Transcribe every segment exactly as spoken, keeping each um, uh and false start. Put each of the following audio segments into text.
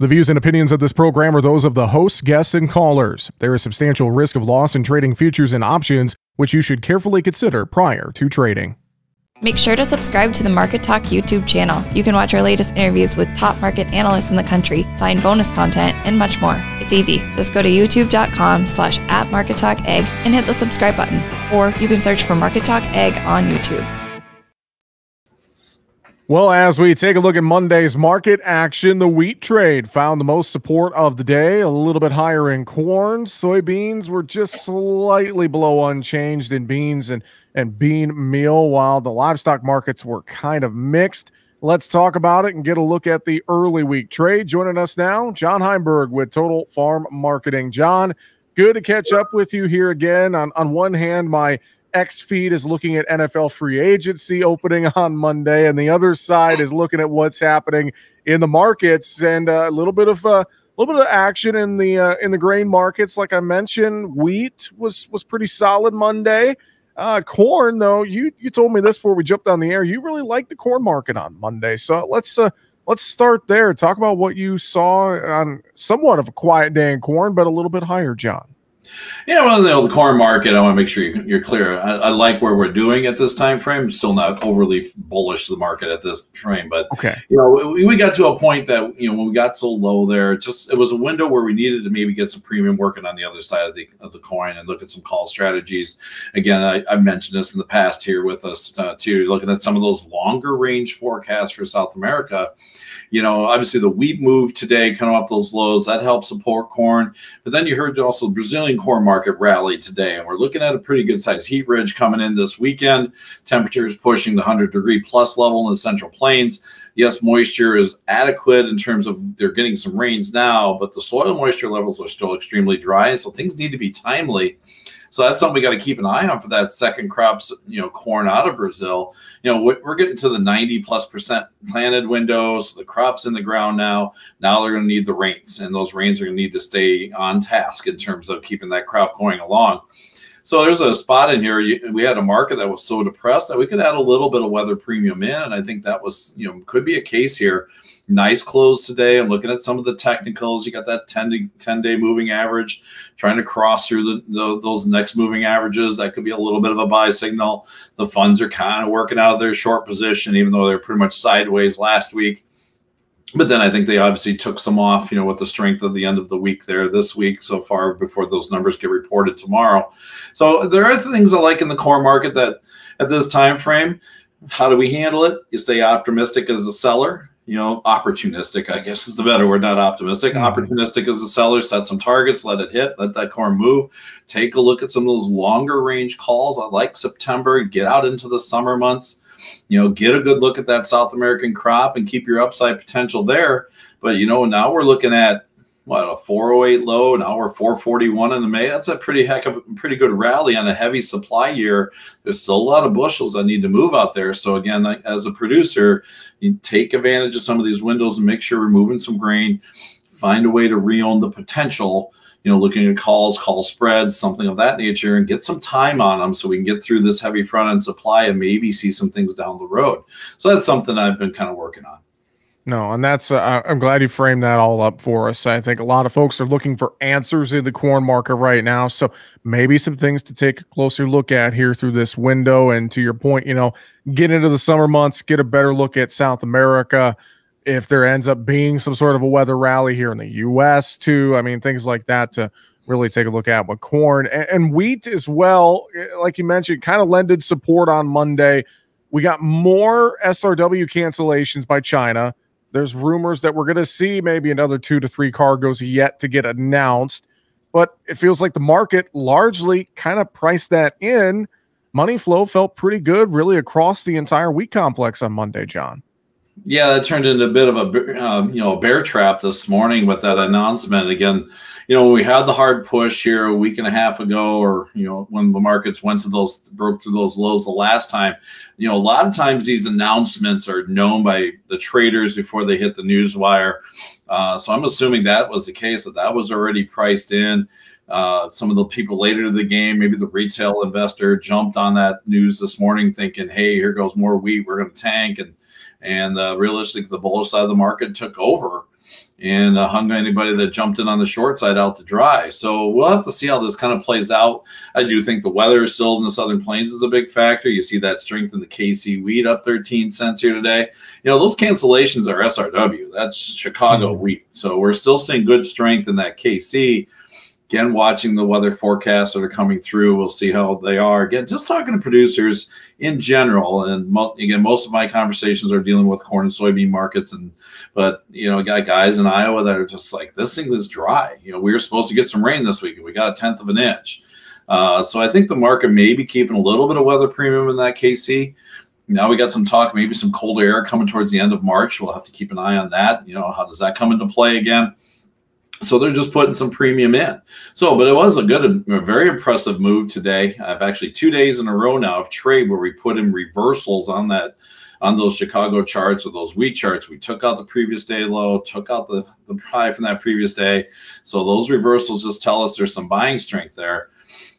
The views and opinions of this program are those of the hosts, guests, and callers. There is substantial risk of loss in trading futures and options, which you should carefully consider prior to trading. Make sure to subscribe to the Market Talk YouTube channel. You can watch our latest interviews with top market analysts in the country, find bonus content, and much more. It's easy. Just go to youtube.com slash at Market Talk Egg and hit the subscribe button. Or you can search for Market Talk Egg on YouTube. Well, as we take a look at Monday's market action, the wheat trade found the most support of the day, a little bit higher in corn. Soybeans were just slightly below unchanged in beans and, and bean meal, while the livestock markets were kind of mixed. Let's talk about it and get a look at the early week trade. Joining us now, John Heinberg with Total Farm Marketing. John, good to catch up with you here again. On, on one hand, my X feed is looking at N F L free agency opening on Monday, and the other side is looking at what's happening in the markets, and a little bit of a little bit of action in the uh, in the grain markets. Like I mentioned, wheat was was pretty solid Monday. Uh, corn, though, you you told me this before we jumped on the air. You really liked the corn market on Monday, so let's uh, let's start there. Talk about what you saw on somewhat of a quiet day in corn, but a little bit higher, John. Yeah, well, you know, the corn market, I want to make sure you're clear. I, I like where we're doing at this time frame. I'm still not overly bullish to the market at this frame, but okay. You know, we, we got to a point that, you know, when we got so low there, just it was a window where we needed to maybe get some premium working on the other side of the of the coin and look at some call strategies. Again, I, I've mentioned this in the past here with us uh, too, looking at some of those longer range forecasts for South America. You know, obviously the wheat move today, kind of off those lows, that helps support corn. But then you heard also the Brazilian corn market rally today, and we're looking at a pretty good size heat ridge coming in this weekend. Temperatures pushing the one hundred degree plus level in the Central Plains. Yes, moisture is adequate in terms of they're getting some rains now, but the soil moisture levels are still extremely dry, so things need to be timely. So that's something we got to keep an eye on for that second crops, you know, corn out of Brazil. You know, we're getting to the ninety plus percent planted windows. So the crop's in the ground now. Now they're going to need the rains, and those rains are going to need to stay on task in terms of keeping that crop going along. So there's a spot in here. We had a market that was so depressed that we could add a little bit of weather premium in, and I think that was, you know, could be a case here. Nice close today. I'm looking at some of the technicals. You got that ten-day moving average, trying to cross through the, the, those next moving averages. That could be a little bit of a buy signal. The funds are kind of working out of their short position, even though they're pretty much sideways last week. But then I think they obviously took some off, you know, with the strength of the end of the week there this week so far before those numbers get reported tomorrow. So there are things I like in the core market that at this time frame. How do we handle it? You stay optimistic as a seller. You know, opportunistic, I guess is the better word, not optimistic. Opportunistic as a seller, set some targets, let it hit, let that corn move. Take a look at some of those longer range calls. I like September, get out into the summer months. You know, get a good look at that South American crop and keep your upside potential there. But, you know, now we're looking at, what, a four oh eight low. Now we're four forty-one in the May. That's a pretty heck of a pretty good rally on a heavy supply year. There's still a lot of bushels that need to move out there. So again, as a producer, you take advantage of some of these windows and make sure we're moving some grain. Find a way to re-own the potential. You know, looking at calls, call spreads, something of that nature, and get some time on them so we can get through this heavy front end supply and maybe see some things down the road. So that's something I've been kind of working on. No, and that's uh, I'm glad you framed that all up for us. I think a lot of folks are looking for answers in the corn market right now. So maybe some things to take a closer look at here through this window. And to your point, you know, get into the summer months, get a better look at South America. If there ends up being some sort of a weather rally here in the U S too, I mean, things like that to really take a look at with corn and, and wheat as well. Like you mentioned, kind of lended support on Monday. We got more S R W cancellations by China. There's rumors that we're going to see maybe another two to three cargoes yet to get announced, but it feels like the market largely kind of priced that in. Money flow felt pretty good really across the entire wheat complex on Monday, John. Yeah, that turned into a bit of a um, you know a bear trap this morning with that announcement. Again, you know, we had the hard push here a week and a half ago, or you know, when the markets went to those broke through those lows the last time. You know, a lot of times these announcements are known by the traders before they hit the news wire. Uh, so I'm assuming that was the case, that that was already priced in. Uh, some of the people later to the game, maybe the retail investor jumped on that news this morning, thinking, "Hey, here goes more wheat. We're going to tank." And And uh, realistically, the bullish side of the market took over. and uh, hung anybody that jumped in on the short side out to dry. So we'll have to see how this kind of plays out. I do think the weather is still in the Southern Plains is a big factor. You see that strength in the K C wheat up thirteen cents here today. You know, those cancellations are S R W. That's Chicago wheat. So we're still seeing good strength in that K C. Again, watching the weather forecasts that are coming through, we'll see how they are. Again, just talking to producers in general, and mo again, most of my conversations are dealing with corn and soybean markets, and but you know, got guys in Iowa that are just like, this thing is dry. You know, we were supposed to get some rain this week, and we got a tenth of an inch. Uh, so I think the market may be keeping a little bit of weather premium in that K C. Now we got some talk, maybe some colder air coming towards the end of March. We'll have to keep an eye on that. You know, how does that come into play again? So they're just putting some premium in. So, but it was a good, a very impressive move today. I've actually two days in a row now of trade where we put in reversals on that, on those Chicago charts or those wheat charts. We took out the previous day low, took out the, the high from that previous day. So those reversals just tell us there's some buying strength there.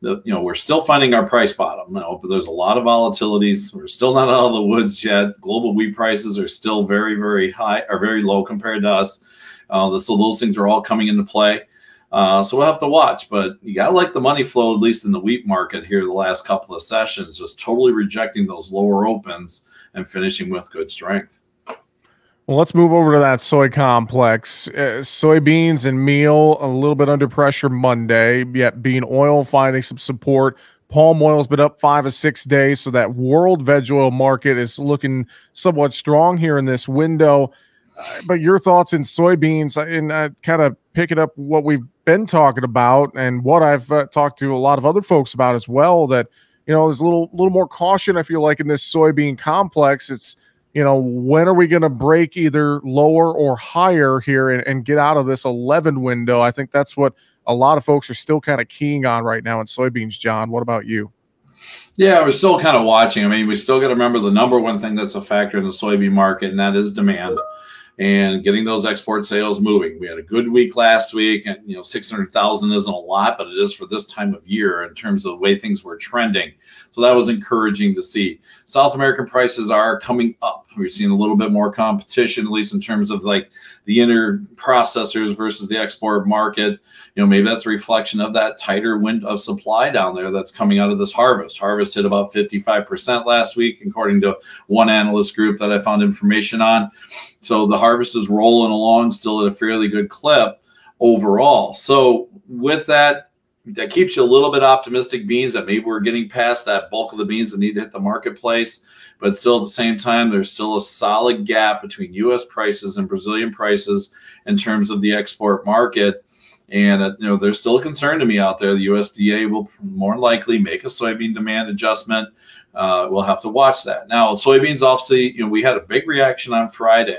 The, you know, we're still finding our price bottom, you know, but there's a lot of volatilities. We're still not out of the woods yet. Global wheat prices are still very, very high, or very low compared to us. Uh, so those things are all coming into play. Uh, so we'll have to watch, but you got to like the money flow, at least in the wheat market here the last couple of sessions, just totally rejecting those lower opens and finishing with good strength. Well, let's move over to that soy complex. Uh, soybeans and meal a little bit under pressure Monday, yet bean oil finding some support. Palm oil has been up five or six days, so that world veg oil market is looking somewhat strong here in this window. Uh, but your thoughts in soybeans, and uh, kind of picking up what we've been talking about and what I've uh, talked to a lot of other folks about as well, that, you know, there's a little, little more caution, I feel like, in this soybean complex. It's, you know, when are we going to break either lower or higher here and, and get out of this eleven window? I think that's what a lot of folks are still kind of keying on right now in soybeans. John, what about you? Yeah, we're still kind of watching. I mean, we still got to remember the number one thing that's a factor in the soybean market, and that is demand. And getting those export sales moving. We had a good week last week, and you know, six hundred thousand isn't a lot, but it is for this time of year in terms of the way things were trending. So that was encouraging to see. South American prices are coming up. We've seen a little bit more competition, at least in terms of like the inner processors versus the export market. You know, maybe that's a reflection of that tighter wind of supply down there that's coming out of this harvest. Harvest hit about fifty-five percent last week, according to one analyst group that I found information on. So the harvest is rolling along still at a fairly good clip overall. So with that, that keeps you a little bit optimistic, beans, that maybe we're getting past that bulk of the beans that need to hit the marketplace. But still at the same time, there's still a solid gap between U S prices and Brazilian prices in terms of the export market. And uh, you know, there's still a concern to me out there. The U S D A will more likely make a soybean demand adjustment. Uh, we'll have to watch that. Now, soybeans, obviously, you know, we had a big reaction on Friday.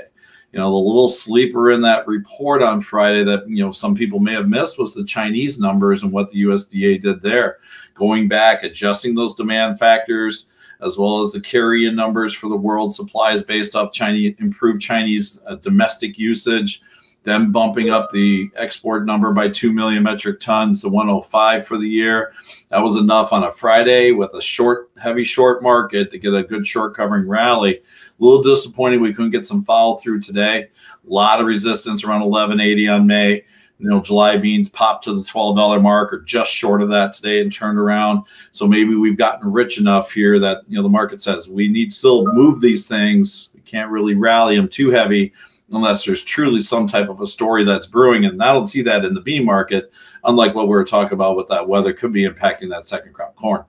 You know, the little sleeper in that report on Friday that, you know, some people may have missed was the Chinese numbers and what the U S D A did there, going back, adjusting those demand factors, as well as the carry-in numbers for the world supplies based off Chinese, improved Chinese uh, domestic usage, them bumping up the export number by two million metric tons to one oh five for the year. That was enough on a Friday with a short, heavy short market to get a good short covering rally. A little disappointed we couldn't get some follow through today. A lot of resistance around eleven eighty on May. You know, July beans popped to the twelve dollar mark or just short of that today and turned around. So maybe we've gotten rich enough here that, you know, the market says we need still move these things. We can't really rally them too heavy unless there's truly some type of a story that's brewing. And I don't see that in the bean market, unlike what we were talking about with that weather could be impacting that second crop corn.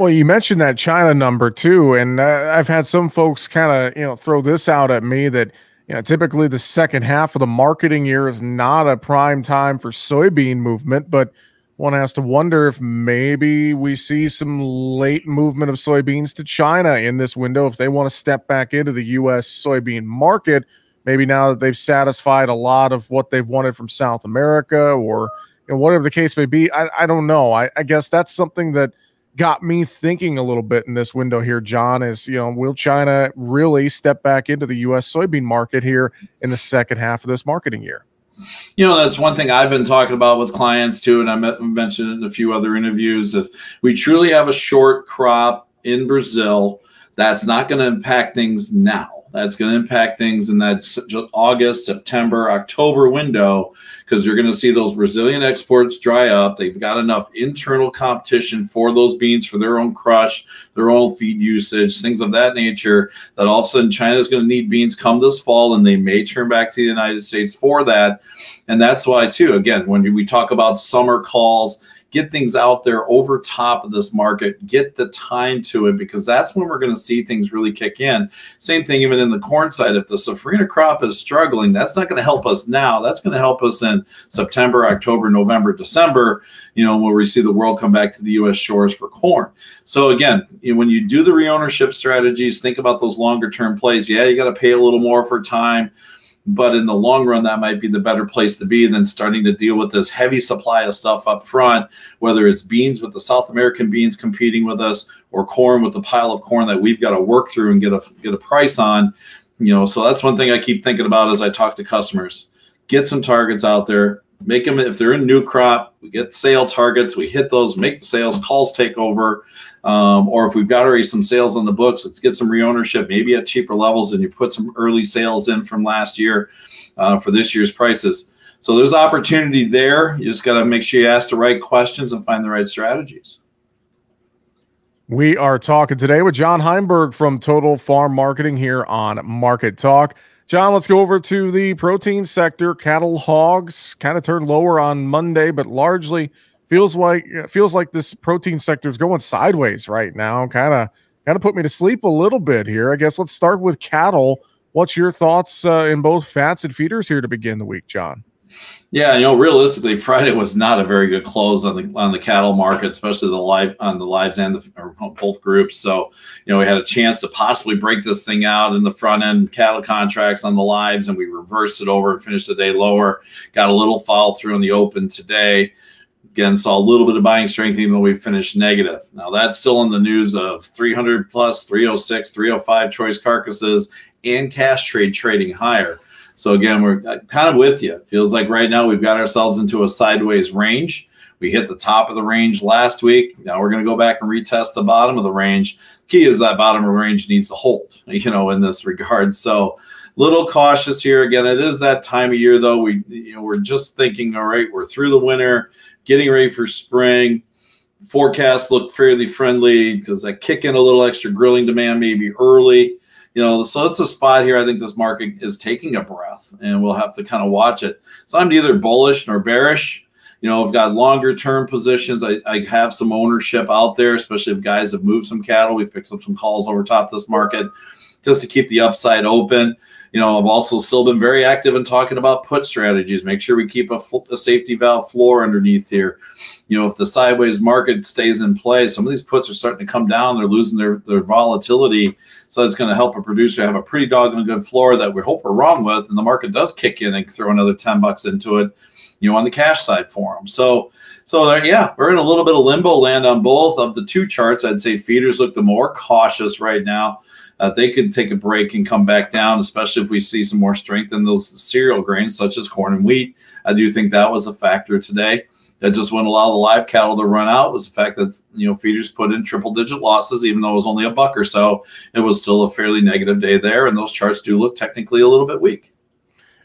Well, you mentioned that China number too, and uh, I've had some folks kind of, you know, throw this out at me that, you know, typically the second half of the marketing year is not a prime time for soybean movement, but one has to wonder if maybe we see some late movement of soybeans to China in this window if they want to step back into the U S soybean market, maybe now that they've satisfied a lot of what they've wanted from South America or, you know, whatever the case may be. I, I don't know. I, I guess that's something that got me thinking a little bit in this window here, John, is, you know, will China really step back into the U S soybean market here in the second half of this marketing year? You know, that's one thing I've been talking about with clients too, and I mentioned it in a few other interviews. If we truly have a short crop in Brazil, that's not going to impact things now. That's going to impact things in that August, September, October window, because you're going to see those Brazilian exports dry up. They've got enough internal competition for those beans for their own crush, their own feed usage, things of that nature, that all of a sudden China is going to need beans come this fall, and they may turn back to the United States for that. And that's why, too, again, when we talk about summer calls, get things out there over top of this market, get the time to it, because that's when we're going to see things really kick in. Same thing even in the corn side. If the Safrinha crop is struggling, that's not going to help us now. That's going to help us in September, October, November, December, you know, when we see the world come back to the U S shores for corn. So again, when you do the reownership strategies, think about those longer term plays. Yeah, you got to pay a little more for time, but in the long run, that might be the better place to be than starting to deal with this heavy supply of stuff up front, whether it's beans with the South American beans competing with us, or corn with the pile of corn that we've got to work through and get a get a price on. You know, so that's one thing I keep thinking about as I talk to customers. Get some targets out there, make them, if they're in new crop, we get sale targets, we hit those, make the sales, calls take over. Um, or if we've got already some sales on the books, let's get some reownership, maybe at cheaper levels, and you put some early sales in from last year uh, for this year's prices. So there's opportunity there. You just got to make sure you ask the right questions and find the right strategies. We are talking today with John Heinberg from Total Farm Marketing here on Market Talk. John, let's go over to the protein sector. Cattle hogs kind of turned lower on Monday, but largely Feels like feels like this protein sector is going sideways right now. Kind of kind of put me to sleep a little bit here. I guess let's start with cattle. What's your thoughts uh, in both fats and feeders here to begin the week, John? Yeah, you know, realistically, Friday was not a very good close on the on the cattle market, especially the live on the lives and the or both groups. So, you know, we had a chance to possibly break this thing out in the front end cattle contracts on the lives, and we reversed it over and finished the day lower. Got a little follow through in the open today. Again, saw a little bit of buying strength, even though we finished negative. Now, that's still in the news of three hundred plus, three oh six, three oh five choice carcasses and cash trade trading higher. So, again, we're kind of with you. It feels like right now we've got ourselves into a sideways range. We hit the top of the range last week. Now we're going to go back and retest the bottom of the range. Key is that bottom of the range needs to hold, you know, in this regard. So, little cautious here. Again, it is that time of year, though. We, you know, we're just thinking, all right, we're through the winter, getting ready for spring. Forecasts look fairly friendly. Does that kick in a little extra grilling demand maybe early? You know, so it's a spot here. I think this market is taking a breath, and we'll have to kind of watch it. So I'm neither bullish nor bearish. You know, I've got longer term positions. I, I have some ownership out there, especially if guys have moved some cattle. We've picked up some calls over top this market just to keep the upside open. You know, I've also still been very active in talking about put strategies. Make sure we keep a, a safety valve floor underneath here. You know, if the sideways market stays in play, some of these puts are starting to come down. They're losing their, their volatility. So it's going to help a producer have a pretty doggone good floor that we hope we're wrong with. And the market does kick in and throw another ten bucks into it, you know, on the cash side for them. So, so there, yeah, we're in a little bit of limbo land on both of the two charts. I'd say feeders look the more cautious right now. Uh, they could take a break and come back down, especially if we see some more strength in those cereal grains such as corn and wheat. I do think that was a factor today. That just wouldn't allow the live cattle to run out, was the fact that, you know, feeders put in triple digit losses, even though it was only a buck or so. It was still a fairly negative day there, and those charts do look technically a little bit weak.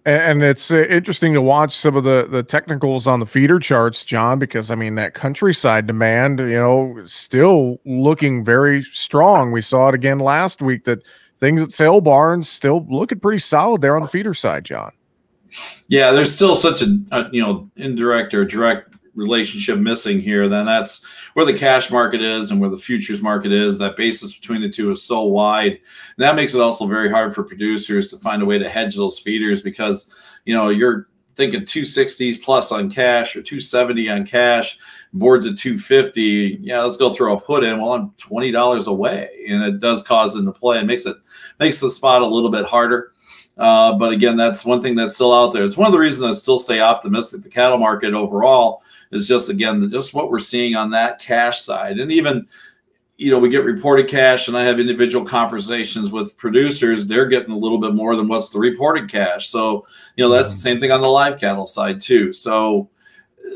And it's interesting to watch some of the, the technicals on the feeder charts, John, because, I mean, that countryside demand, you know, still looking very strong. We saw it again last week, that things at sale barns still looking pretty solid there on the feeder side, John. Yeah, there's still such a, a you know, indirect or direct relationship missing here. Then that's where the cash market is and where the futures market is. That basis between the two is so wide, and that makes it also very hard for producers to find a way to hedge those feeders, because, you know, you're thinking two sixties plus on cash or two seventy on cash, boards at two fifty. Yeah, let's go throw a put in. Well, I'm twenty dollars away, and it does cause into play. It makes it makes the spot a little bit harder. Uh, but again, that's one thing that's still out there. It's one of the reasons I still stay optimistic. The cattle market overall is just, again, just what we're seeing on that cash side. And even, you know, we get reported cash, and I have individual conversations with producers. They're getting a little bit more than what's the reported cash. So, you know, that's the same thing on the live cattle side too. So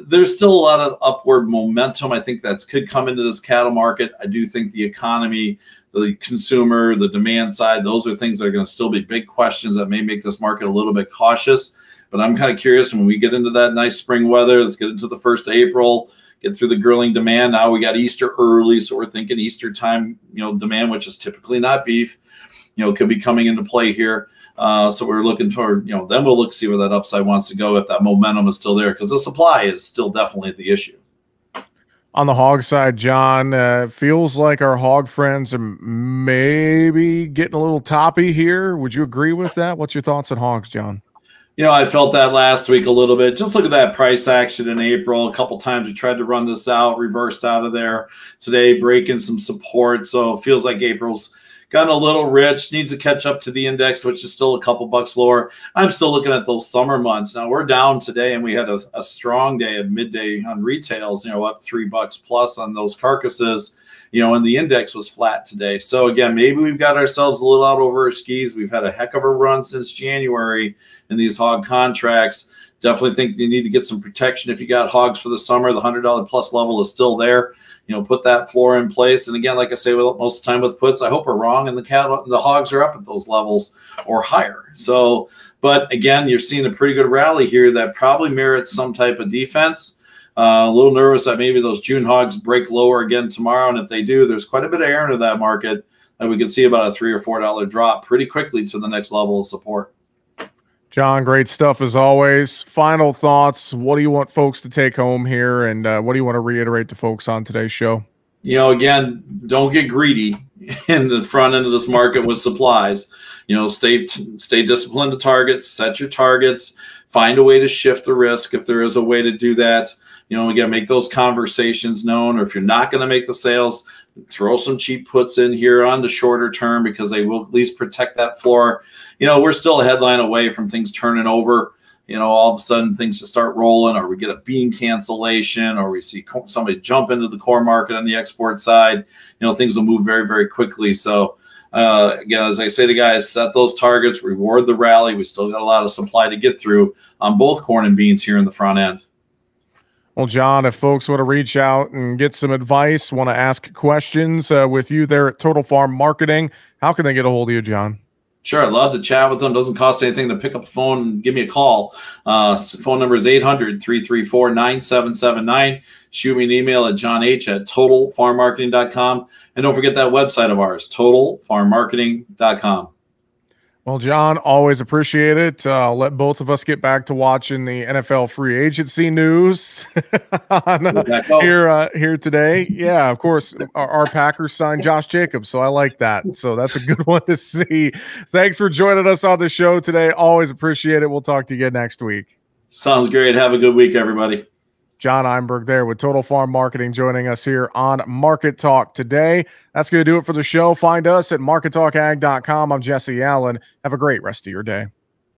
there's still a lot of upward momentum. I think that's could come into this cattle market. I do think the economy, the consumer, the demand side, those are things that are going to still be big questions that may make this market a little bit cautious. But I'm kind of curious, when we get into that nice spring weather, let's get into the first of April, get through the grilling demand. Now we got Easter early, so we're thinking Easter time, you know, demand, which is typically not beef, you know, could be coming into play here. Uh, so we're looking toward, you know, then we'll look, see where that upside wants to go, if that momentum is still there, because the supply is still definitely the issue. On the hog side, John, uh, feels like our hog friends are maybe getting a little toppy here. Would you agree with that? What's your thoughts on hogs, John? You know, I felt that last week a little bit. Just look at that price action in April. A couple times we tried to run this out, reversed out of there. Today, breaking some support. So it feels like April's gotten a little rich, needs to catch up to the index, which is still a couple bucks lower. I'm still looking at those summer months. Now, we're down today, and we had a, a strong day at midday on retails, you know, up three bucks plus on those carcasses. You know, and the index was flat today. So again, maybe we've got ourselves a little out over our skis. We've had a heck of a run since January in these hog contracts. Definitely think you need to get some protection if you got hogs for the summer. The one hundred dollar plus level is still there. You know, put that floor in place. And again, like I say, well, most of the time with puts, I hope we're wrong, and the cattle, the hogs are up at those levels or higher. So, but again, you're seeing a pretty good rally here that probably merits some type of defense. Uh, a little nervous that maybe those June hogs break lower again tomorrow, and if they do, there's quite a bit of air into that market, and we could see about a three or four dollar drop pretty quickly to the next level of support. John, great stuff as always. Final thoughts. What do you want folks to take home here, and uh, what do you want to reiterate to folks on today's show? You know, again, don't get greedy in the front end of this market with supplies. You know, stay stay disciplined to targets, set your targets, find a way to shift the risk if there is a way to do that. You know, again, make those conversations known, or if you're not going to make the sales, throw some cheap puts in here on the shorter term, because they will at least protect that floor. You know, we're still a headline away from things turning over. You know, all of a sudden things just start rolling, or we get a bean cancellation, or we see somebody jump into the core market on the export side. You know, things will move very, very quickly. So, uh, again, as I say to guys, set those targets, reward the rally. We still got a lot of supply to get through on both corn and beans here in the front end. Well, John, if folks want to reach out and get some advice, want to ask questions uh, with you there at Total Farm Marketing, how can they get a hold of you, John? Sure, I'd love to chat with them. Doesn't cost anything to pick up a phone and give me a call. Uh, phone number is eight hundred, three three four, nine seven seven nine. Shoot me an email at john h at total farm marketing dot com. And don't forget that website of ours, total farm marketing dot com. Well, John, always appreciate it. Uh, I'll let both of us get back to watching the N F L free agency news on, uh, here uh, here today. Yeah, of course, our, our Packers signed Josh Jacobs, so I like that. So that's a good one to see. Thanks for joining us on the show today. Always appreciate it. We'll talk to you again next week. Sounds great. Have a good week, everybody. John Heinberg there with Total Farm Marketing joining us here on Market Talk today. That's going to do it for the show. Find us at market talk ag dot com. I'm Jesse Allen. Have a great rest of your day.